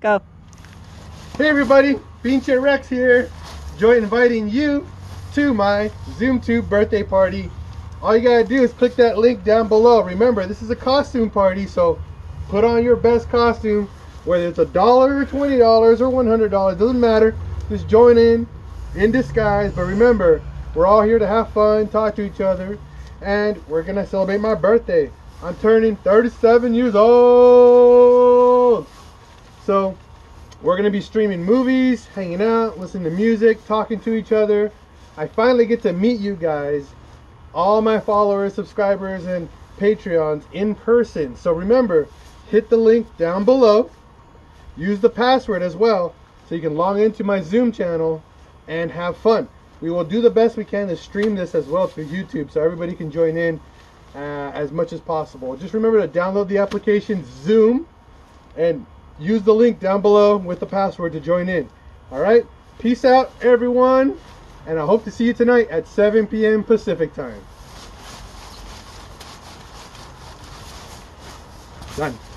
Go. Hey everybody, PincheRex Rex here. Enjoy inviting you to my ZoomTube birthday party. All you gotta do is click that link down below. Remember, this is a costume party, so put on your best costume, whether it's $1 or $20 or $100, doesn't matter. Just join in disguise. But remember, we're all here to have fun, talk to each other, and we're gonna celebrate my birthday. I'm turning 37 years old. So we're gonna be streaming movies, hanging out, listening to music, talking to each other. I finally get to meet you guys, all my followers, subscribers, and Patreons in person. So remember, hit the link down below. Use the password as well so you can log into my Zoom channel and have fun. We will do the best we can to stream this as well through YouTube so everybody can join in as much as possible. Just remember to download the application Zoom and use the link down below with the password to join in. All right, peace out everyone, and I hope to see you tonight at 7 p.m. Pacific time. Done.